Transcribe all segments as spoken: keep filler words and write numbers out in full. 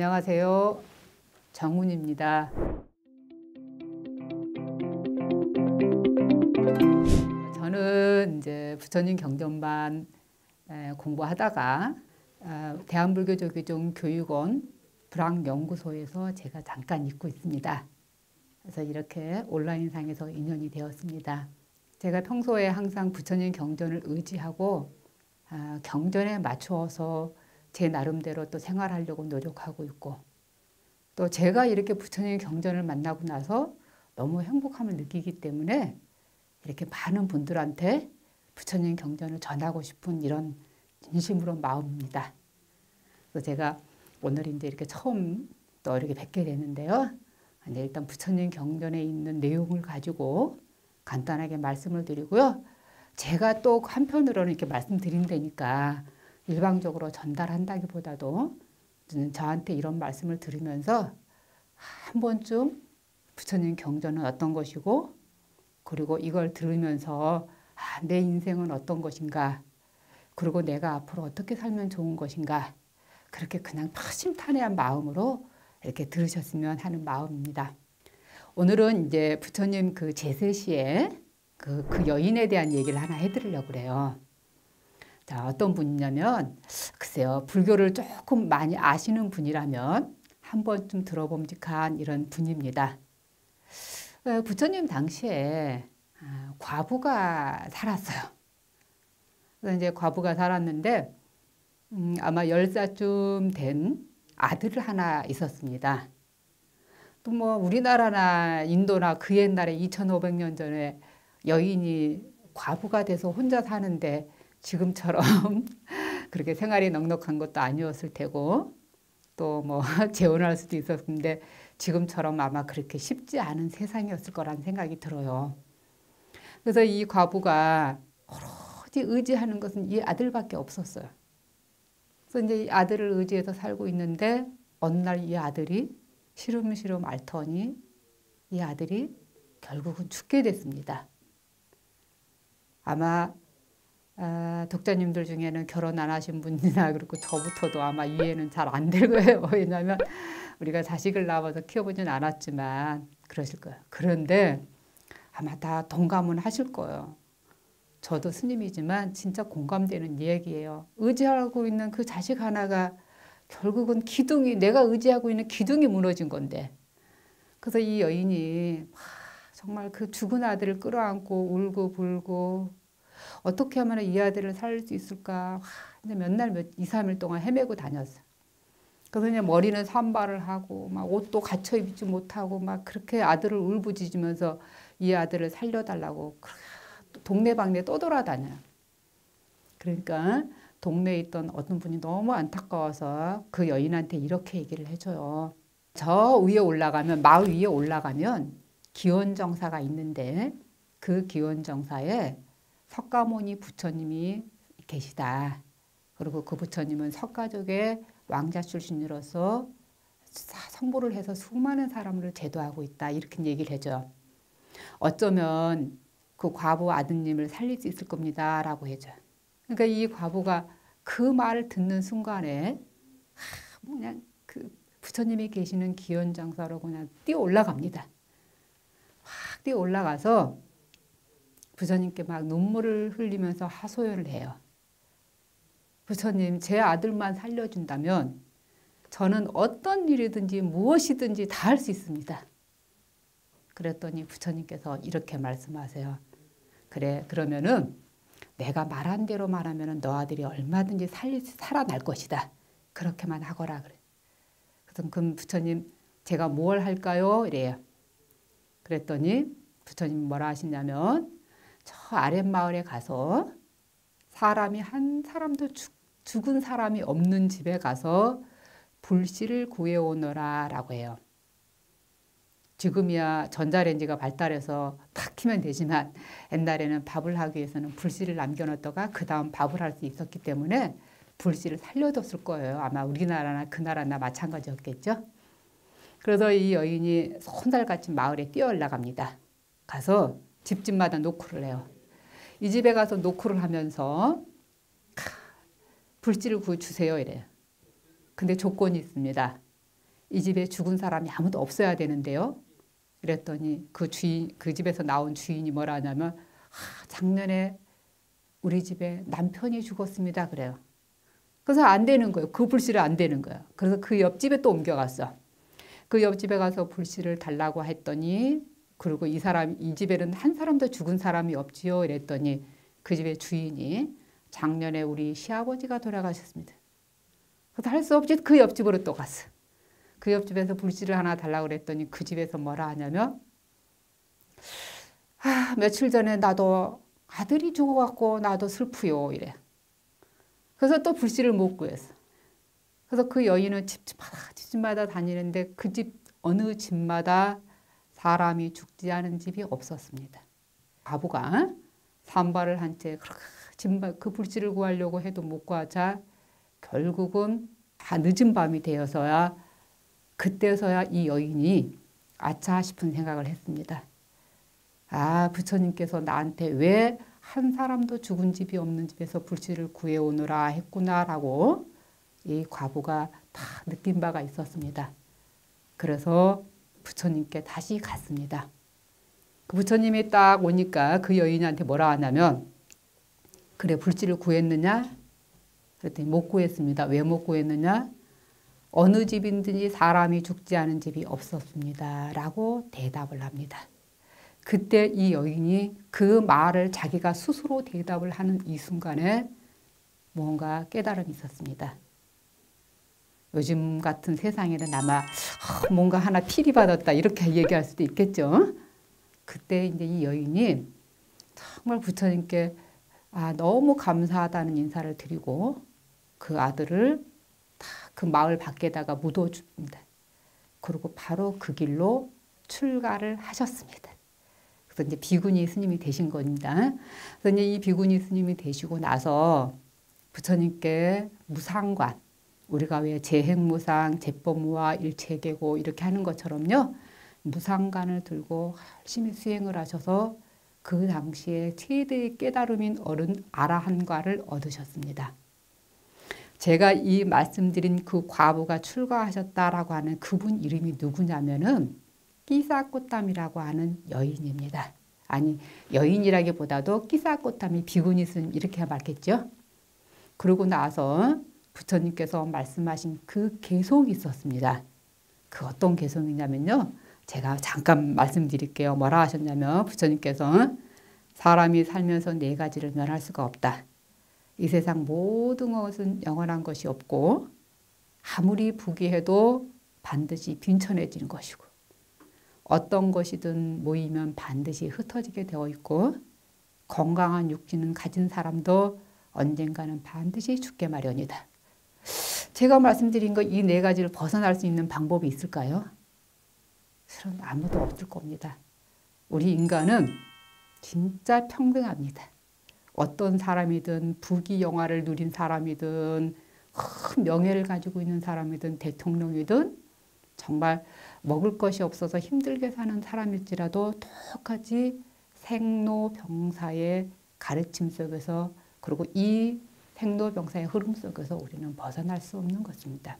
안녕하세요. 정운입니다. 저는 이제 부처님 경전만 공부하다가 대한불교조계종 교육원 불황연구소에서 제가 잠깐 있고 있습니다. 그래서 이렇게 온라인상에서 인연이 되었습니다. 제가 평소에 항상 부처님 경전을 의지하고 경전에 맞추어서 제 나름대로 또 생활하려고 노력하고 있고, 또 제가 이렇게 부처님 경전을 만나고 나서 너무 행복함을 느끼기 때문에 이렇게 많은 분들한테 부처님 경전을 전하고 싶은 이런 진심으로 마음입니다. 그래서 제가 오늘 이제 이렇게 처음 또 이렇게 뵙게 되는데요. 일단 부처님 경전에 있는 내용을 가지고 간단하게 말씀을 드리고요. 제가 또 한편으로는 이렇게 말씀드린다니까 일방적으로 전달한다기보다도 저한테 이런 말씀을 들으면서 한 번쯤 부처님 경전은 어떤 것이고, 그리고 이걸 들으면서 아, 내 인생은 어떤 것인가, 그리고 내가 앞으로 어떻게 살면 좋은 것인가, 그렇게 그냥 허심탄회한 마음으로 이렇게 들으셨으면 하는 마음입니다. 오늘은 이제 부처님 그 제세 시에 그, 그 여인에 대한 얘기를 하나 해드리려고 그래요. 자, 어떤 분이냐면, 글쎄요, 불교를 조금 많이 아시는 분이라면 한 번쯤 들어봄직한 이런 분입니다. 부처님 당시에 과부가 살았어요. 그래서 이제 과부가 살았는데 음, 아마 열 살쯤 된 아들을 하나 있었습니다. 또 뭐 우리나라나 인도나 그 옛날에 이천오백 년 전에 여인이 과부가 돼서 혼자 사는데 지금처럼 그렇게 생활이 넉넉한 것도 아니었을 테고, 또 뭐 재혼할 수도 있었는데 지금처럼 아마 그렇게 쉽지 않은 세상이었을 거란 생각이 들어요. 그래서 이 과부가 오로지 의지하는 것은 이 아들밖에 없었어요. 그래서 이제 이 아들을 의지해서 살고 있는데 어느 날 이 아들이 시름시름 앓더니 이 아들이 결국은 죽게 됐습니다. 아마 아, 독자님들 중에는 결혼 안 하신 분이나 그렇고 저부터도 아마 이해는 잘 안 될 거예요. 왜냐하면 우리가 자식을 낳아서 키워보진 않았지만 그러실 거예요. 그런데 아마 다 동감은 하실 거예요. 저도 스님이지만 진짜 공감되는 이야기예요. 의지하고 있는 그 자식 하나가 결국은 기둥이, 내가 의지하고 있는 기둥이 무너진 건데, 그래서 이 여인이 막 정말 그 죽은 아들을 끌어안고 울고 불고 어떻게 하면 이 아들을 살릴 수 있을까, 몇 날, 몇, 이 삼 일 동안 헤매고 다녔어요. 그래서 그냥 머리는 산발을 하고 막 옷도 갖춰 입지 못하고 막 그렇게 아들을 울부짖으면서 이 아들을 살려달라고 동네방네 떠돌아다녀요. 그러니까 동네에 있던 어떤 분이 너무 안타까워서 그 여인한테 이렇게 얘기를 해줘요. 저 위에 올라가면, 마을 위에 올라가면 기원정사가 있는데 그 기원정사에 석가모니 부처님이 계시다. 그리고 그 부처님은 석가족의 왕자 출신으로서 성보를 해서 수많은 사람을 제도하고 있다. 이렇게 얘기를 해줘요. 어쩌면 그 과부 아드님을 살릴 수 있을 겁니다. 라고 해줘요. 그러니까 이 과부가 그 말을 듣는 순간에 그냥 그 부처님이 계시는 기원장사로 그냥 뛰어 올라갑니다. 확 뛰어 올라가서 부처님께 막 눈물을 흘리면서 하소연을 해요. 부처님, 제 아들만 살려준다면 저는 어떤 일이든지 무엇이든지 다 할 수 있습니다. 그랬더니 부처님께서 이렇게 말씀하세요. 그래, 그러면은 내가 말한 대로 말하면은 너 아들이 얼마든지 살릴, 살아날 것이다. 그렇게만 하거라. 그래. 그래서 그럼 부처님, 제가 뭘 할까요? 이래요. 그랬더니 부처님이 뭐라 하시냐면, 저 아랫마을에 가서 사람이 한 사람도 죽, 죽은 사람이 없는 집에 가서 불씨를 구해오너라 라고 해요. 지금이야 전자레인지가 발달해서 탁 키면 되지만 옛날에는 밥을 하기 위해서는 불씨를 남겨놓다가 그 다음 밥을 할 수 있었기 때문에 불씨를 살려뒀을 거예요. 아마 우리나라나 그 나라나 마찬가지였겠죠. 그래서 이 여인이 손살같이 마을에 뛰어 올라갑니다. 가서 집집마다 노크를 해요. 이 집에 가서 노크를 하면서 불씨를 구해주세요 이래요. 근데 조건이 있습니다. 이 집에 죽은 사람이 아무도 없어야 되는데요. 그랬더니 그 주인, 그 집에서 나온 주인이 뭐라 하냐면, 하, 작년에 우리 집에 남편이 죽었습니다. 그래요. 그래서 안 되는 거예요. 그 불씨를 안 되는 거예요. 그래서 그 옆집에 또 옮겨갔어. 그 옆집에 가서 불씨를 달라고 했더니, 그리고 이 사람, 이 집에는 한 사람도 죽은 사람이 없지요. 이랬더니 그 집의 주인이 작년에 우리 시아버지가 돌아가셨습니다. 그래서 할 수 없이 그 옆집으로 또 갔어. 그 옆집에서 불씨를 하나 달라고 그랬더니 그 집에서 뭐라 하냐면, 아, 며칠 전에 나도 아들이 죽어갖고 나도 슬프요. 이래. 그래서 또 불씨를 못 구했어. 그래서 그 여인은 집집마다, 집집마다 다니는데 그 집 어느 집마다 사람이 죽지 않은 집이 없었습니다. 과부가 산발을 한 채 그 불씨를 구하려고 해도 못 구하자 결국은 다 늦은 밤이 되어서야, 그때서야 이 여인이 아차 싶은 생각을 했습니다. 아, 부처님께서 나한테 왜 한 사람도 죽은 집이 없는 집에서 불씨를 구해오느라 했구나라고 이 과부가 다 느낀 바가 있었습니다. 그래서 부처님께 다시 갔습니다. 그 부처님이 딱 오니까 그 여인한테 뭐라 하냐면, 그래, 불씨를 구했느냐? 그랬더니 못 구했습니다. 왜 못 구했느냐? 어느 집인든지 사람이 죽지 않은 집이 없었습니다. 라고 대답을 합니다. 그때 이 여인이 그 말을 자기가 스스로 대답을 하는 이 순간에 뭔가 깨달음이 있었습니다. 요즘 같은 세상에는 아마 뭔가 하나 필이 받았다 이렇게 얘기할 수도 있겠죠. 그때 이제 이 여인이 정말 부처님께 아, 너무 감사하다는 인사를 드리고 그 아들을 다 그 마을 밖에다가 묻어줍니다. 그리고 바로 그 길로 출가를 하셨습니다. 그래서 이제 비구니 스님이 되신 겁니다. 그래서 이제 이 비구니 스님이 되시고 나서 부처님께 무상관, 우리가 왜 재행무상, 제법무와 일체계고 이렇게 하는 것처럼요, 무상관을 들고 열심히 수행을 하셔서 그 당시에 최대의 깨달음인 어른 아라한과를 얻으셨습니다. 제가 이 말씀드린 그 과부가 출가하셨다라고 하는 그분 이름이 누구냐면은 끼사꽃담이라고 하는 여인입니다. 아니, 여인이라기보다도 끼사꽃담이 비구니 스님 이렇게 말했겠죠. 그러고 나서 부처님께서 말씀하신 그 개송이 있었습니다. 그 어떤 개송이냐면요, 제가 잠깐 말씀드릴게요. 뭐라 하셨냐면, 부처님께서 사람이 살면서 네 가지를 면할 수가 없다. 이 세상 모든 것은 영원한 것이 없고 아무리 부귀해도 반드시 빈천해지는 것이고 어떤 것이든 모이면 반드시 흩어지게 되어 있고 건강한 육신은 가진 사람도 언젠가는 반드시 죽게 마련이다. 제가 말씀드린 거 이 네 가지를 벗어날 수 있는 방법이 있을까요? 실은 아무도 없을 겁니다. 우리 인간은 진짜 평등합니다. 어떤 사람이든 부귀 영화를 누린 사람이든 큰 명예를 가지고 있는 사람이든 대통령이든 정말 먹을 것이 없어서 힘들게 사는 사람일지라도 똑같이 생로병사의 가르침 속에서, 그리고 이 생로병사의 흐름 속에서 우리는 벗어날 수 없는 것입니다.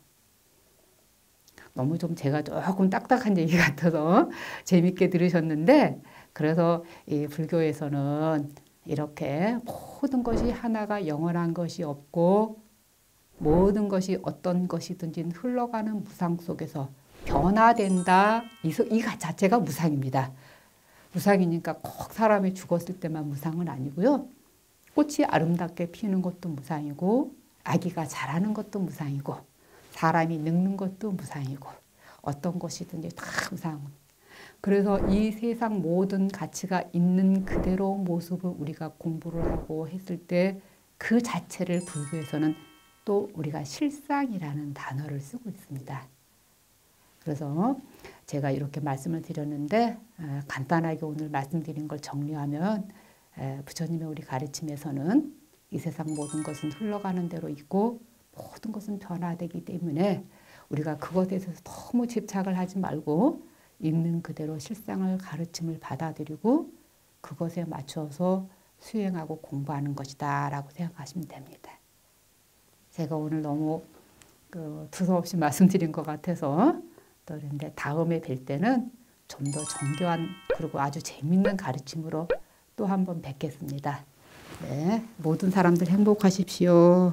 너무 좀 제가 조금 딱딱한 얘기 같아서 재밌게 들으셨는데, 그래서 이 불교에서는 이렇게 모든 것이 하나가 영원한 것이 없고 모든 것이 어떤 것이든지 흘러가는 무상 속에서 변화된다. 이 자체가 무상입니다. 무상이니까 꼭 사람이 죽었을 때만 무상은 아니고요. 꽃이 아름답게 피는 것도 무상이고 아기가 자라는 것도 무상이고 사람이 늙는 것도 무상이고 어떤 것이든지 다 무상. 그래서 이 세상 모든 가치가 있는 그대로 모습을 우리가 공부를 하고 했을 때 그 자체를 불교에서는 또 우리가 실상이라는 단어를 쓰고 있습니다. 그래서 제가 이렇게 말씀을 드렸는데 간단하게 오늘 말씀드린 걸 정리하면, 부처님의 우리 가르침에서는 이 세상 모든 것은 흘러가는 대로 있고 모든 것은 변화되기 때문에 우리가 그것에 대해서 너무 집착을 하지 말고 있는 그대로 실상을 가르침을 받아들이고 그것에 맞춰서 수행하고 공부하는 것이다 라고 생각하시면 됩니다. 제가 오늘 너무 그 두서없이 말씀드린 것 같아서 그런데 다음에 뵐 때는 좀 더 정교한 그리고 아주 재밌는 가르침으로 또 한 번 뵙겠습니다. 네, 모든 사람들 행복하십시오.